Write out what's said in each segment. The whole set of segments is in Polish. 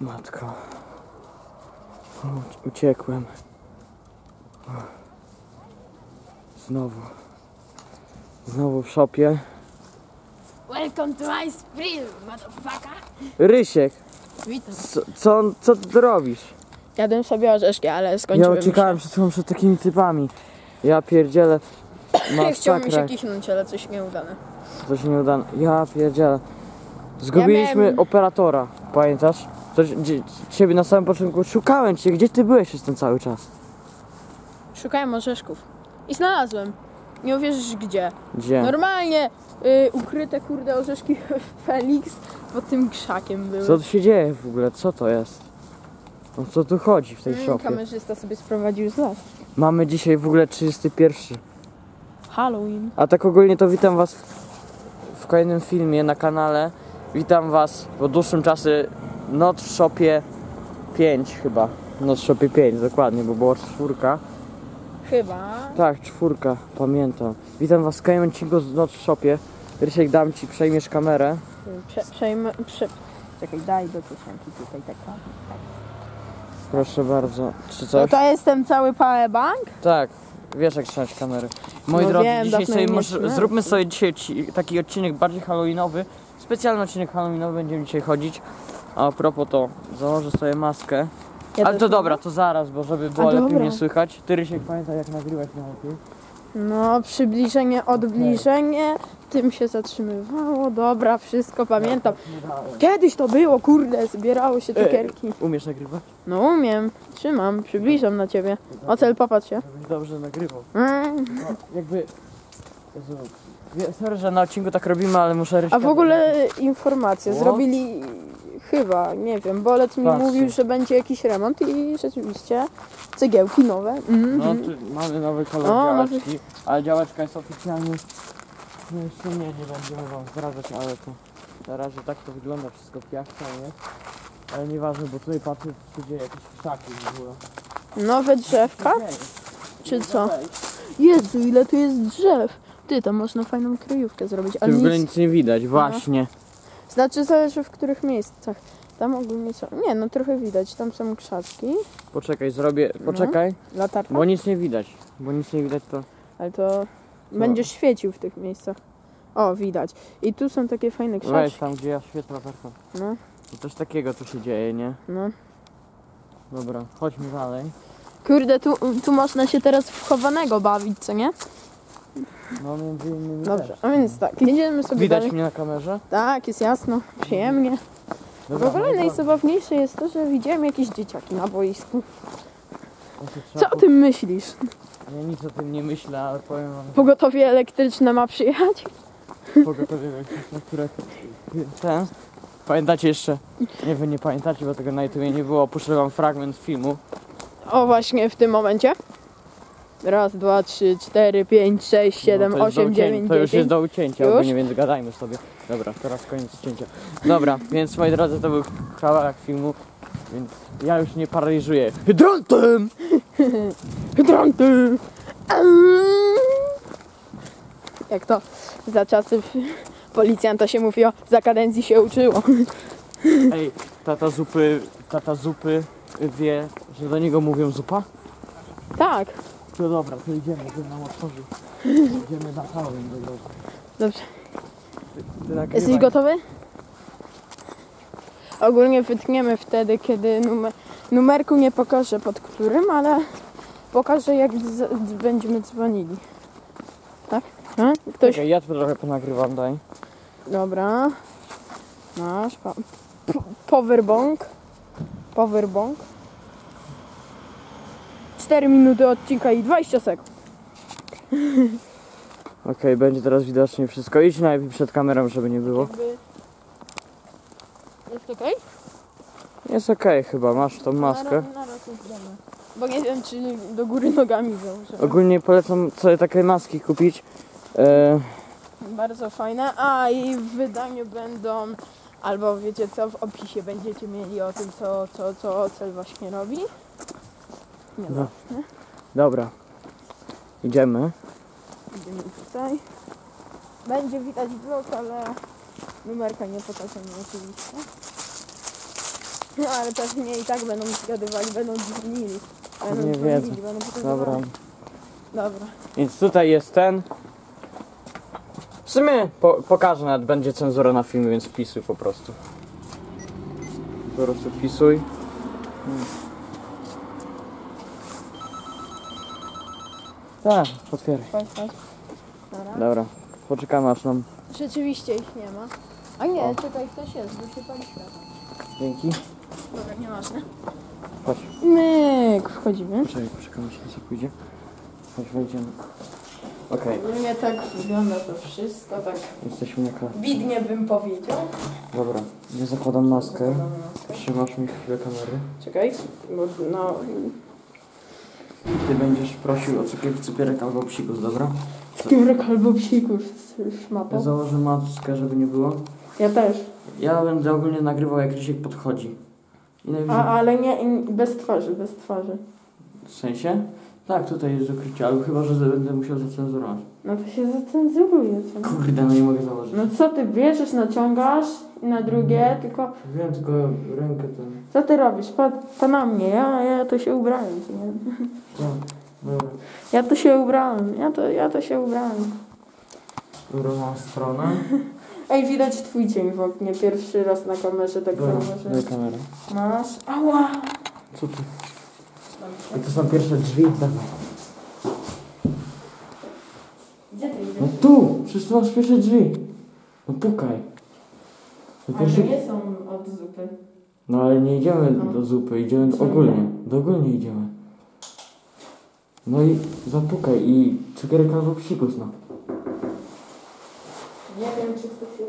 Matko. Uciekłem. Znowu. Znowu w szopie. Welcome to my spring, motherfucker. Rysiek. Witam. Co ty robisz? Jadłem sobie orzeszki, ale skończyłem. Ja uciekałem przed takimi typami. Ja pierdzielę. Chciałbym mi się kichnąć, ale coś nieudane. Coś nieudane. Ja pierdzielę. Zgubiliśmy operatora. Pamiętasz? Ciebie na samym początku szukałem cię. Gdzie ty byłeś przez ten cały czas? Szukałem orzeszków. I znalazłem. Nie uwierzysz gdzie. Gdzie? Normalnie ukryte kurde orzeszki Felix pod tym krzakiem były. Co tu się dzieje w ogóle? Co to jest? O co tu chodzi w tej szopie? Kamerzysta sobie sprowadził z las. Mamy dzisiaj w ogóle 31. Halloween. A tak ogólnie to witam was w kolejnym filmie na kanale. Witam was po dłuższym czasie Noc w Szopie 5 chyba. Noc w Szopie 5 dokładnie, bo była 4. Chyba. Tak, 4, pamiętam. Witam was w kolejnym odcinku z Noc w Szopie. Rysiek, dam ci, przejmiesz kamerę. Czekaj, daj do kieszonki tutaj taka. Proszę bardzo. Czy coś? No to jestem cały powerbank? Tak. Wiesz jak trzymać kamery. Moi drodzy, dzisiaj sobie zróbmy sobie dzisiaj taki odcinek bardziej halloweenowy. Specjalny odcinek halloweenowy będziemy dzisiaj chodzić. A propos to, założę sobie maskę. Ale to dobra, to zaraz, bo żeby było lepiej mnie słychać. Ty, Rysiek, pamiętaj jak nagrywać najlepiej. No, przybliżenie, odbliżenie. Tym się zatrzymywało. Dobra, wszystko pamiętam. Kiedyś to było, kurde, zbierało się cukierki. Umiesz nagrywać? No umiem, trzymam, przybliżam na ciebie. Ocel, popatrz się. Dobrze nagrywał. No, jakby... Sorry, że na odcinku tak robimy, ale muszę... A w ogóle informacje, zrobili... Chyba, nie wiem, Bolet mi mówił, że będzie jakiś remont i rzeczywiście cegiełki nowe. No, tu mamy nowy kolor działeczki, ale działeczka jest oficjalnie... No jeszcze nie będziemy wam zdradzać, ale to na razie tak to wygląda, wszystko piachta, nie? Ale nieważne, bo tutaj patrzę, czy dzieje jakieś krzaki w ogóle. Nowe drzewka? Czy co? Jezu, ile tu jest drzew! Ty, tam można fajną kryjówkę zrobić, ale w ogóle nic nie widać, właśnie. Znaczy zależy w których miejscach. Tam ogólnie są... Nie, no trochę widać, tam są krzaczki. Poczekaj, zrobię... Poczekaj. Latarka? Bo nic nie widać. Bo nic nie widać to... Ale to... Będziesz świecił w tych miejscach. O, widać. I tu są takie fajne krzaczki. Weź tam, gdzie ja świetlę latarką. No. I coś takiego tu się dzieje, nie? No. Dobra, chodźmy dalej. Kurde, tu można się teraz w chowanego bawić, co nie? No między innymi. Dobrze, a więc tak, jedziemy sobie widać dalej. Mnie na kamerze? Tak, jest jasno, przyjemnie. Dobra, w ogóle najzabawniejsze jest to, że widziałem jakieś dzieciaki na boisku. Co o tym myślisz? Ja nic o tym nie myślę, ale powiem wam... Pogotowie elektryczne ma przyjechać? Pogotowie elektryczne, które... Ten? Pamiętacie jeszcze? Nie, wy nie pamiętacie, bo tego na YouTubie nie było. Puszczę wam fragment filmu. O, właśnie w tym momencie. Raz, dwa, trzy, cztery, pięć, sześć, siedem, osiem, dziewięć, 10. To już jest do ucięcia, już? Ogólnie, więc gadajmy sobie. Dobra, teraz koniec ucięcia. Dobra, więc moi drodzy, to był kawałek filmu, więc ja już nie paraliżuję. Hydrantem! Hydrantem! Jak to za czasów policjanta się mówiło, za kadencji się uczyło. Ej, tata zupy wie, że do niego mówią zupa? Tak. No dobra, to idziemy, żeby nam otworzył. Idziemy na Halloween. Dobrze. Jesteś gotowy? Ogólnie wytniemy wtedy, kiedy numerku nie pokażę pod którym, ale pokażę jak będziemy dzwonili. Tak? Ktoś... Okay, ja tu trochę ponagrywam, daj. Dobra. Masz powerbank. Powerbank. 4 minuty odcinka i 20 sekund. Okej, będzie teraz widocznie wszystko. Idź najpierw przed kamerą, żeby nie było. Jest okej? Jest okej chyba, masz tą maskę. Na raz idziemy. Bo nie wiem, czy do góry nogami założę. Ogólnie polecam sobie takie maski kupić. Bardzo fajne. A i w wydaniu będą, albo wiecie co, w opisie będziecie mieli o tym, co Ocel właśnie robi. No. Dobra, idziemy. Idziemy tutaj. Będzie widać blok, ale numerka nie pokażemy oczywiście. No ale pewnie i tak będą zgadywali, będą dzwonili. Nie wiedzą. Dobra. Dobra. Więc tutaj jest ten. W sumie pokażę, nawet będzie cenzura na filmie, więc wpisuj po prostu. Po prostu wpisuj. Tak, otwieraj. Dobra. Dobra, poczekamy aż nam... Rzeczywiście ich nie ma. A nie, o. Tutaj ktoś jest, bo się pali światło. Dzięki. Dobra, nieważne. Chodź. Myk, wchodzimy. Poczekaj, poczekamy, jeśli się pójdzie. Chodź, wejdziemy. Okej. Okay. Nie tak wygląda to wszystko, tak... Jesteśmy jaka... Widnie bym powiedział. Dobra, ja zakładam maskę. Trzymasz mi chwilę kamery. Czekaj, bo no... Ty będziesz prosił o cukierek albo psikus, dobra? Cukierek albo psikus, szmata. Ja założę maskę, żeby nie było. Ja też. Ja będę ogólnie nagrywał, jak Rysiek podchodzi. I ale nie, bez twarzy, bez twarzy. W sensie? Tak, tutaj jest ukrycie, ale chyba, że będę musiał zacenzurować. No to się zacenzuruje. Kurde, no nie mogę założyć. No co ty bierzesz, naciągasz i na drugie, tylko... Wiem, tylko rękę ten... Co ty robisz? Pa na mnie, ja to się ubrałem. Nie? No, dobra. Ja to się ubrałem, ja to się ubrałem. Drugą stronę. Ej, widać twój cień w oknie, pierwszy raz na kamerze tak zauważyłem. Masz? Ała! Co ty? I to są pierwsze drzwi, tak? Gdzie ty idziesz? No tu! Przecież tu masz pierwsze drzwi. No pukaj. No pierwszy... Ale nie są od zupy. No ale nie idziemy do zupy, idziemy ogólnie. Do ogólnie idziemy. No i zapukaj i cukierek albo psikus, no. Nie wiem, czy to się...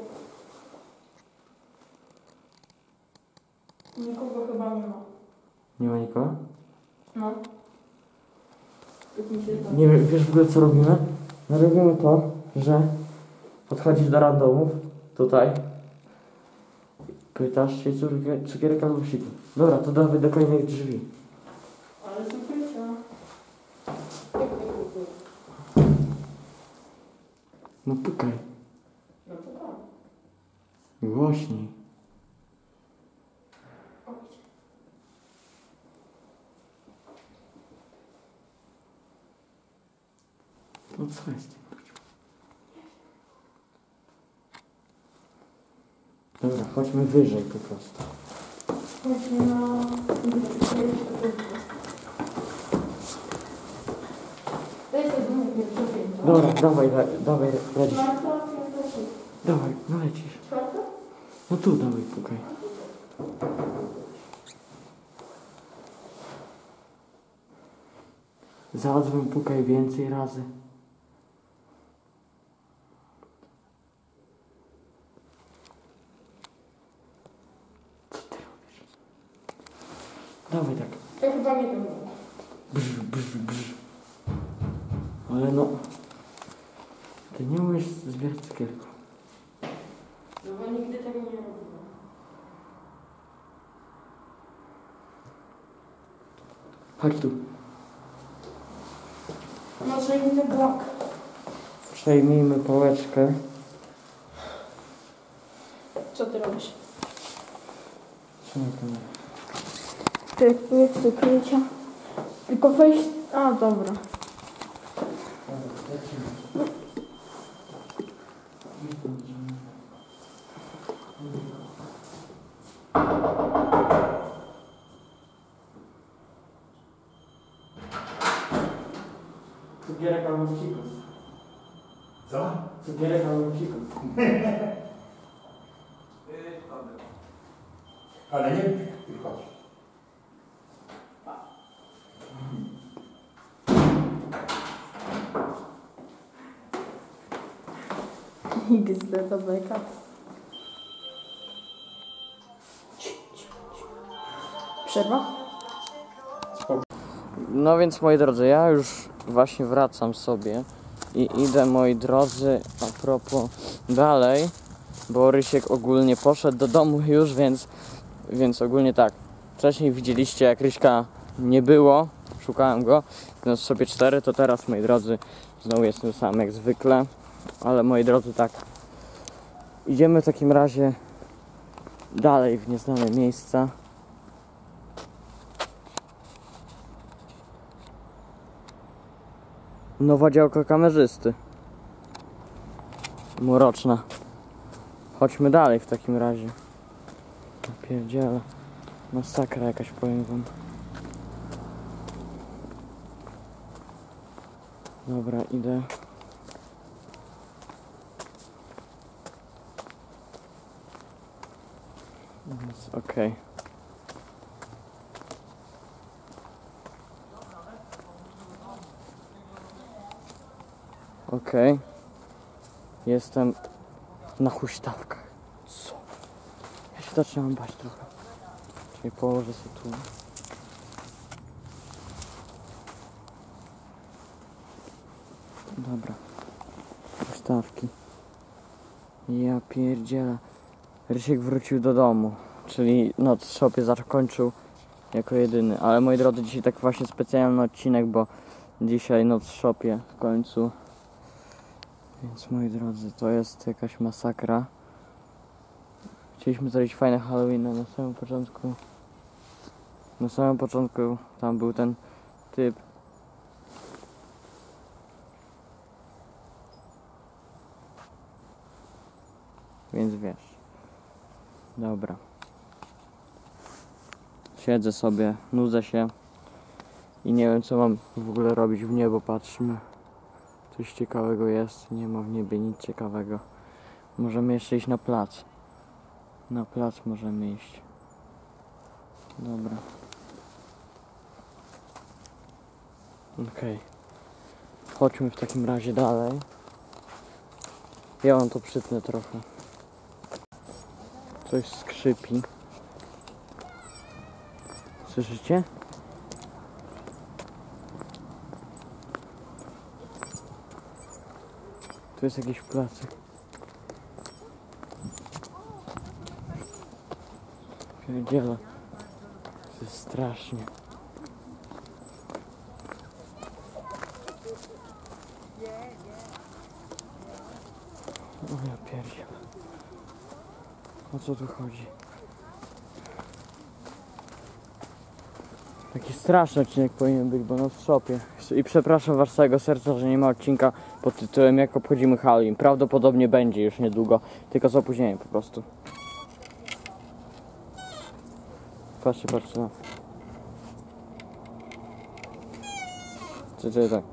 Nikogo chyba nie ma. Nie ma nikogo? No. Nie wiem, wiesz w ogóle co robimy? No robimy to, że podchodzisz do randomów, tutaj. Pytasz się cukierka lub siku. Dobra, to dawaj do kolejnych drzwi. Ale cukierka. No pukaj. No pukaj. Głośniej. No co jest? Dobra, chodźmy wyżej po prostu. Chodźmy na... Dobra, dawaj, lecisz. Dawaj, no lecisz. No tu dawaj, pukaj. Zadzwoń, pukaj więcej razy. Dawaj tak. Ja chyba nie wiem. Brz, brz, brz. Ale no... Ty nie umiesz zbierać cukierka. No bo nigdy tego nie robiłem. Chodź tu. Może inny blok. Przejmijmy pałeczkę. Co ty robisz? Trzymaj kamerę. Projektuję cykrycia. Tylko wejść... A, dobra. Cukierek albo psikus. Co? Cukierek albo psikus. Ale nie... Chodź. XD to beka. Przerwa? No więc moi drodzy, ja już właśnie wracam sobie i idę, moi drodzy, a propos dalej, bo Rysiek ogólnie poszedł do domu już, więc ogólnie tak. Wcześniej widzieliście, jak Ryśka nie było, szukałem go, no sobie 4, to teraz, moi drodzy, znowu jestem sam jak zwykle. Ale moi drodzy, tak, idziemy w takim razie dalej w nieznane miejsca. Nowa działka kamerzysty. Mroczna. Chodźmy dalej w takim razie. Napierdziele. Masakra jakaś, powiem wam. Dobra, idę. Okej. Okej. Jestem na huśtawkach. Co? Ja się zaczynam bać trochę. Czyli położę sobie tu. Dobra. Huśtawki. Ja pierdziela. Rysiek wrócił do domu. Czyli noc w szopie zakończył jako jedyny. Ale moi drodzy, dzisiaj tak właśnie specjalny odcinek, bo dzisiaj noc w szopie w końcu. Więc moi drodzy, to jest jakaś masakra. Chcieliśmy zrobić fajne Halloween na samym początku. Na samym początku tam był ten typ. Więc wiesz. Dobra. Siedzę sobie, nudzę się i nie wiem co mam w ogóle robić. W niebo patrzmy. Coś ciekawego jest, nie ma w niebie nic ciekawego. Możemy jeszcze iść na plac. Na plac możemy iść. Dobra. Okej. Chodźmy w takim razie dalej. Ja wam to przytnę trochę. Coś skrzypi. Słyszycie? Tu jest jakiś placek. Pierdziele. To jest strasznie. O ja pierdziele. O co tu chodzi? Taki straszny odcinek powinien być, bo noc w szopie. I przepraszam was z całego serca, że nie ma odcinka pod tytułem jak obchodzimy Halloween. Prawdopodobnie będzie już niedługo, tylko z opóźnieniem po prostu. Patrzcie, patrzcie na. Czy tak.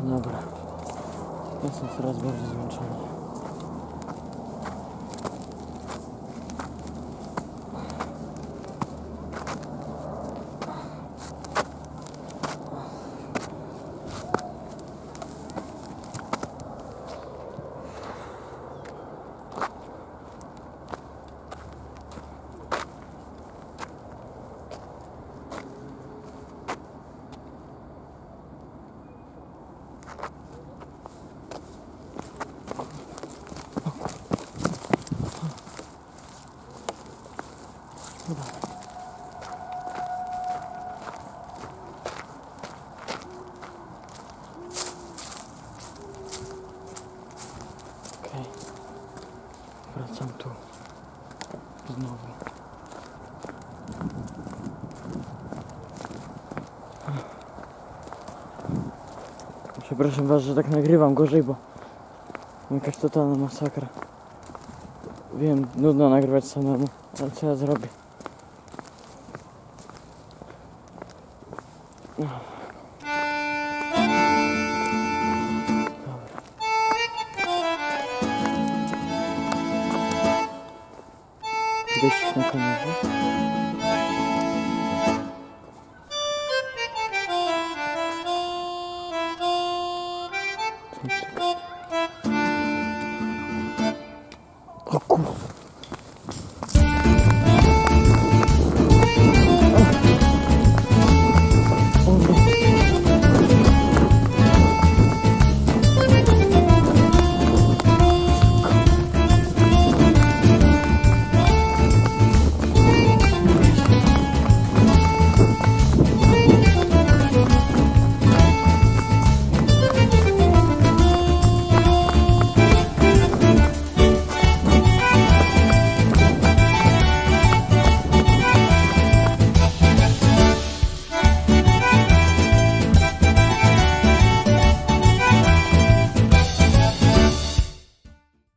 Dobra, jestem coraz bardziej zmęczony. Wracam tu znowu. Przepraszam was, że tak nagrywam gorzej, bo jakaś totalna masakra. Wiem, nudno nagrywać samemu, ale co ja zrobię? Deixa eu continuar.